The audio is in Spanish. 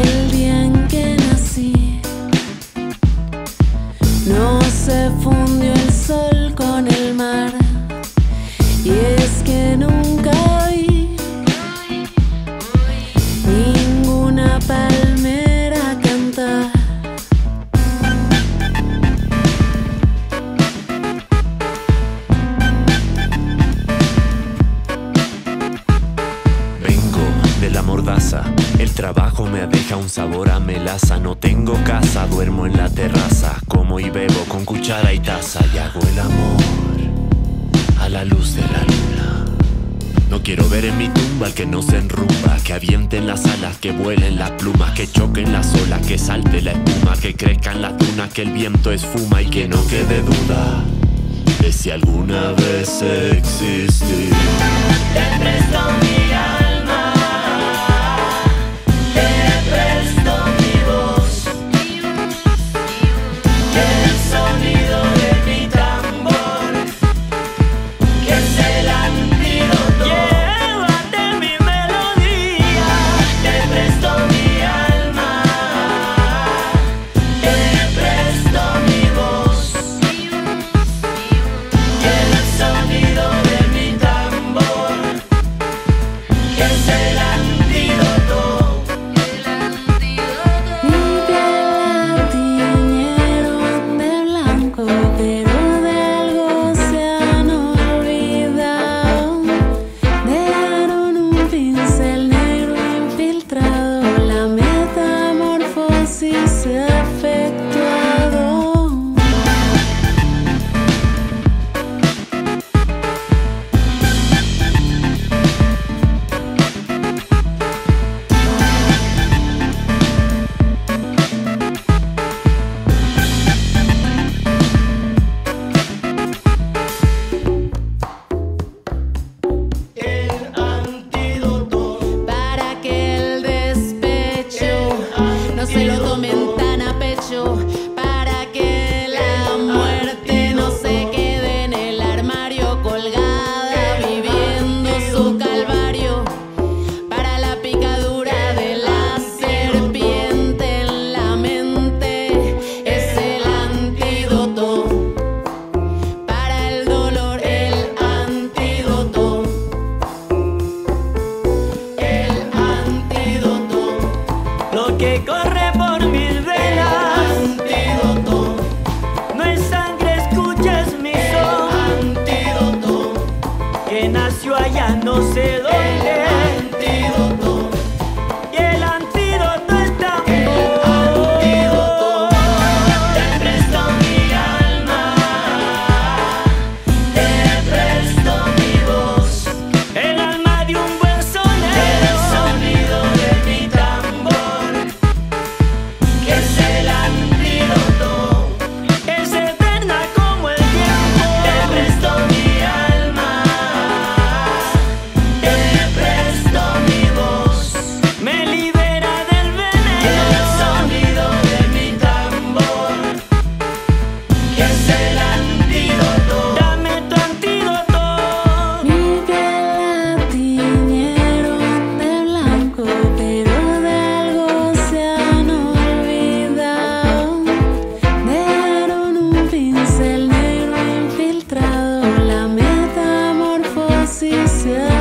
El día en que nací no se fundió el sol con el mar, y es que nunca vi ninguna palmera cantar. Vengo de la mordaza, el trabajo me deja un sabor a melaza. No tengo casa, duermo en la terraza, como y bebo con cuchara y taza, y hago el amor a la luz de la luna. No quiero ver en mi tumba al que no se enrumba, que avienten las alas, que vuelen las plumas, que choquen las olas, que salte la espuma, que crezcan las dunas, que el viento esfuma, y que no quede duda de si alguna vez existí. Te presto mi alma, para que la muerte no se quede en el armario colgada, viviendo su calvario, para la picadura de la serpiente en la mente. Es el antídoto para el dolor, el antídoto, el antídoto. Lo que corre por mis venas, que nació allá no sé dónde. El antídoto, y el antídoto es tan bueno. El antídoto. Te presto mi alma, te presto mi voz, el alma de un buen sonero, el sonido de mi tambor, que es el antídoto, es eterna como el tiempo. Te presto mi yeah.